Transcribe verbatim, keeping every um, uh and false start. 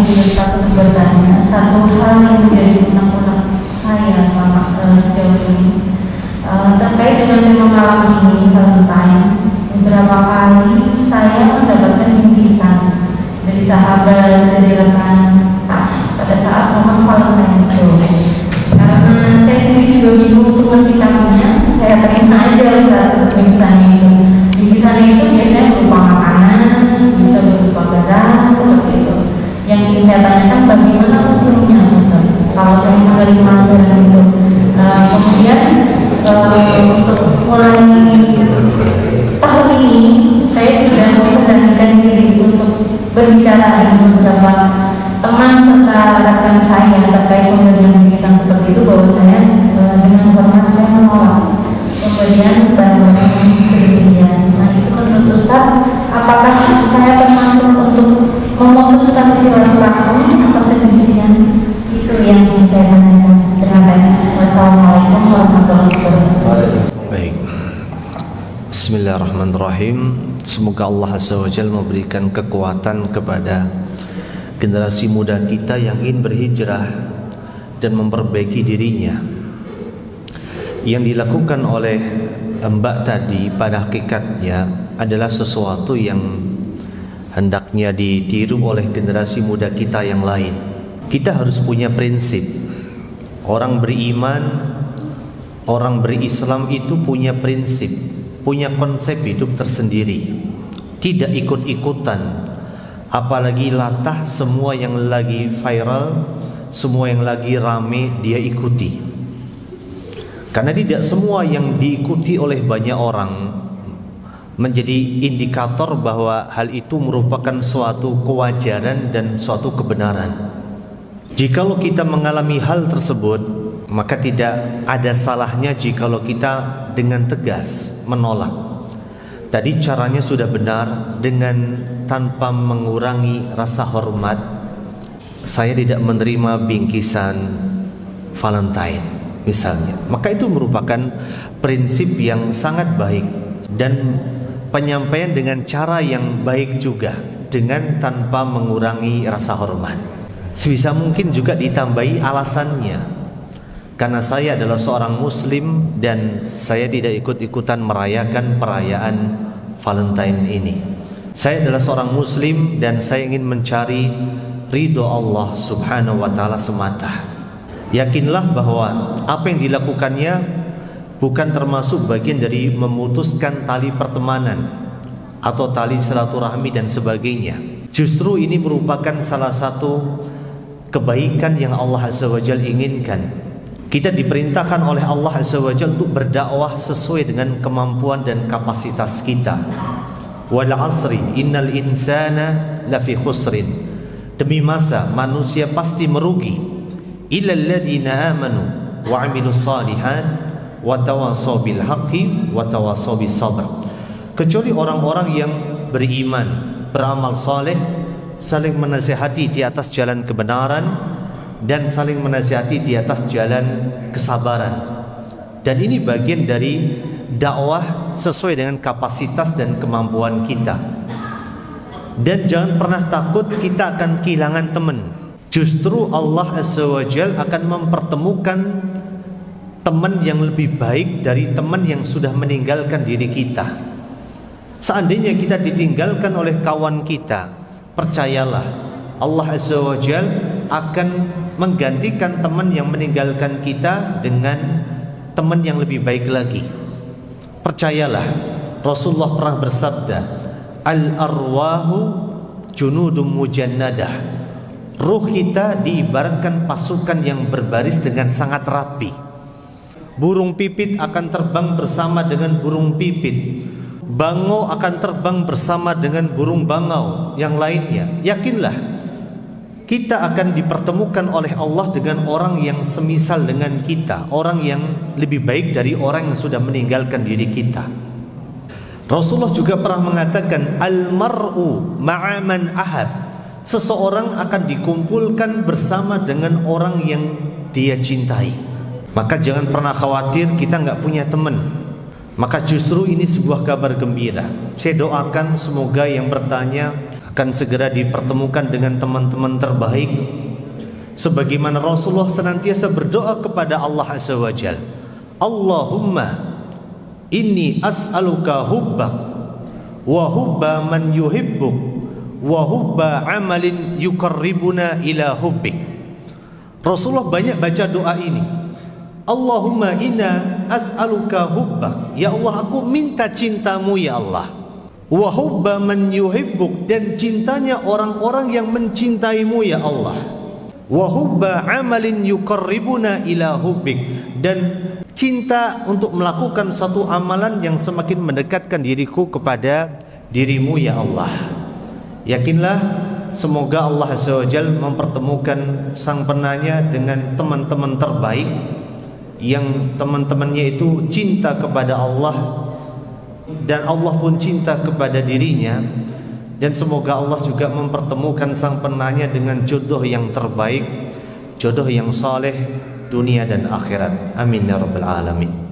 memberi patut bertanya, satu hal yang menjadi undang-undang saya selama uh, sejauh ini uh, terkait dengan mengalami ini Valentine. Beberapa kali saya mendapatkan impisan dari sahabat, dari rekan tas pada saat momen Valentine itu. Karena saya sendiri juga bingung untuk mensikapinya, saya terima aja saat impisannya itu. Impisannya itu biasanya berupa makanan, bisa berupa barang, seperti itu. Yang ingin saya tanyakan bagaimana hukumnya, Ustaz, kalau saya menerima barang itu. Uh, kemudian uh, untuk mulai tahun ini saya sudah memberanikan diri untuk berbicara dengan beberapa teman serta rekan saya terkait pemberian bintang seperti itu, bahwasanya uh, dengan hormat saya menolak pemberian bantuan sedemikian. Nah itu menurut Ustaz, apakah saya termasuk untuk memutuskan silaturahmi atau sedemikian, itu yang saya tanyakan. Terima kasih. Wassalamualaikum warahmatullahi wabarakatuh. Baik. Bismillahirrahmanirrahim. Semoga Allah Azza wa Jalla memberikan kekuatan kepada generasi muda kita yang ingin berhijrah dan memperbaiki dirinya. Yang dilakukan oleh Mbak tadi pada hakikatnya adalah sesuatu yang hendaknya ditiru oleh generasi muda kita yang lain. Kita harus punya prinsip. Orang beriman, orang berislam itu punya prinsip, punya konsep hidup tersendiri. Tidak ikut-ikutan, apalagi latah semua yang lagi viral, semua yang lagi rame dia ikuti. Karena tidak semua yang diikuti oleh banyak orang menjadi indikator bahwa hal itu merupakan suatu kewajaran dan suatu kebenaran. Jikalau kita mengalami hal tersebut, maka tidak ada salahnya jikalau kita dengan tegas menolak. Tadi caranya sudah benar, dengan tanpa mengurangi rasa hormat. Saya tidak menerima bingkisan Valentine misalnya, maka itu merupakan prinsip yang sangat baik. Dan penyampaian dengan cara yang baik juga, dengan tanpa mengurangi rasa hormat. Sebisa mungkin juga ditambahi alasannya. Karena saya adalah seorang muslim dan saya tidak ikut-ikutan merayakan perayaan Valentine ini. Saya adalah seorang muslim dan saya ingin mencari ridho Allah subhanahu wa ta'ala semata. Yakinlah bahwa apa yang dilakukannya bukan termasuk bagian dari memutuskan tali pertemanan atau tali silaturahmi dan sebagainya. Justru ini merupakan salah satu kebaikan yang Allah Azza wa Jalla inginkan. Kita diperintahkan oleh Allah Azza wa Jalla untuk berdakwah sesuai dengan kemampuan dan kapasitas kita. Wal asri innal insana lafi khusrin. Demi masa, manusia pasti merugi. Illal ladzina amanu wa 'amilus shalihat wa tawassaw bil haqqi wa tawassaw bis sabr. Kecuali orang-orang yang beriman, beramal saleh, saling menasihati di atas jalan kebenaran dan saling menasihati di atas jalan kesabaran. Dan ini bagian dari dakwah sesuai dengan kapasitas dan kemampuan kita. Dan jangan pernah takut kita akan kehilangan teman. Justru Allah Azza wa Jalla akan mempertemukan teman yang lebih baik dari teman yang sudah meninggalkan diri kita. Seandainya kita ditinggalkan oleh kawan kita, percayalah Allah Azza wa Jalla akan menggantikan teman yang meninggalkan kita dengan teman yang lebih baik lagi. Percayalah, Rasulullah pernah bersabda, "Al-arwahu junudum mujannadah." Ruh kita diibaratkan pasukan yang berbaris dengan sangat rapi. Burung pipit akan terbang bersama dengan burung pipit. Bangau akan terbang bersama dengan burung bangau yang lainnya. Yakinlah, kita akan dipertemukan oleh Allah dengan orang yang semisal dengan kita, orang yang lebih baik dari orang yang sudah meninggalkan diri kita. Rasulullah juga pernah mengatakan, Al-mar'u ma'aman ahab. Seseorang akan dikumpulkan bersama dengan orang yang dia cintai. Maka jangan pernah khawatir kita nggak punya teman. Maka justru ini sebuah kabar gembira. Saya doakan semoga yang bertanya akan segera dipertemukan dengan teman-teman terbaik, sebagaimana Rasulullah senantiasa berdoa kepada Allah Azza wa Jalla, Allahumma inni as'aluka hubbak wa hubba man yuhibbuk wa hubba amalin yukarribuna ila hubbik. Rasulullah banyak baca doa ini, Allahumma inna as'aluka hubbak, ya Allah aku minta cintamu ya Allah, wa hubba man yuhibbuk, dan cintanya orang-orang yang mencintaimu ya Allah, wa hubba amalin yuqarribuna ila hubbik, dan cinta untuk melakukan satu amalan yang semakin mendekatkan diriku kepada dirimu ya Allah. Yakinlah semoga Allah Azza wa Jalla mempertemukan sang penanya dengan teman-teman terbaik yang teman-temannya itu cinta kepada Allah dan Allah pun cinta kepada dirinya. Dan semoga Allah juga mempertemukan sang penanya dengan jodoh yang terbaik, jodoh yang saleh dunia dan akhirat. Amin ya rabbal alamin.